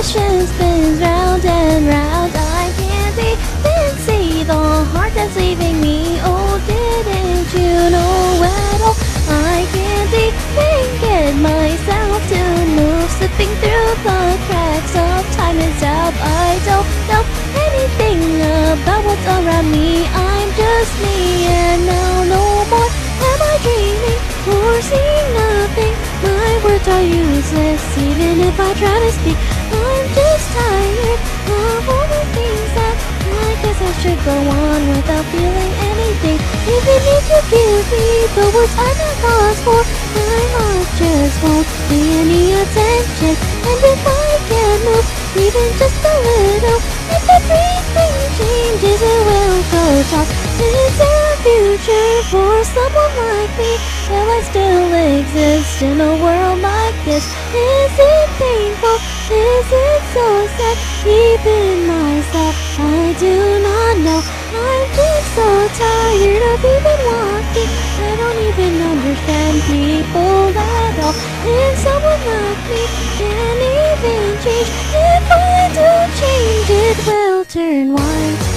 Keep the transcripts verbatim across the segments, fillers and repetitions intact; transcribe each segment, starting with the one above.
passion spins round and round. I can't even see the heart that's leaving me. Oh, didn't you know at all? I can't even get myself to move, slipping through the cracks of time is up. I don't know anything about what's around me. I'm just me and now no more. Am I dreaming or seeing nothing? My words are useless even if I try to speak. I'm just tired of all the things that I guess I should go on without feeling anything. Even if you give me the words I'm at loss for, my heart just won't pay any attention. And if I can move even just a little, if everything changes it will go dark. Is there a future for someone like me? Will I still exist in a world like this? Is it painful? Is it so sad? Even myself, I do not know. I'm just so tired of even walking. I don't even understand people at all. If someone like me can even change, if I do change, it will turn white.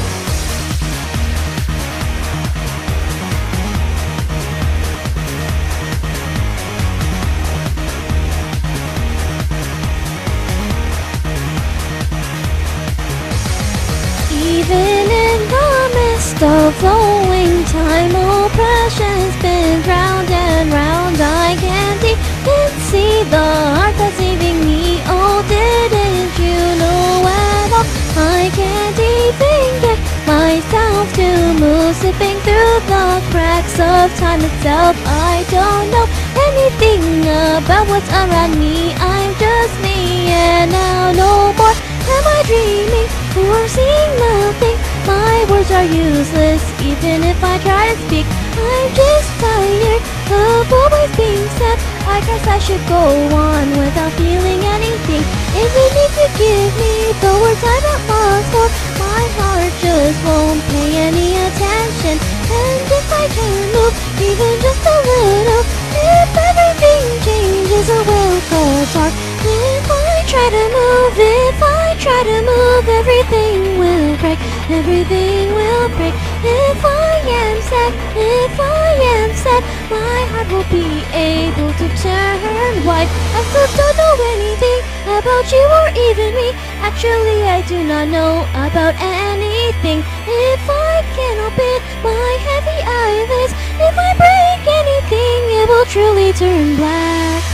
Even in the midst of flowing time, oppression spins round and round. I can't even see the heart that's leaving me. Oh, didn't you know at all? I can't even get myself to move, slipping through the cracks of time itself. I don't know anything about what's around me. I'm just me and now no more. Am I dreaming or seeing nothing? My words are useless even if I try to speak. I'm just tired of always being sad. I guess I should go on without feeling anything. Even if you give me the words I'm at loss for, my heart just won't pay any attention. And if I can move even just a little, if everything changes it will go dark. If I try to move, if I try to move, everything will break, everything will break. If I am sad, if I am sad, my heart will be able to turn white. I still don't know anything about you or even me. Actually, I do not know about anything. If I can open my heavy eyelids, if I break anything, it will truly turn black.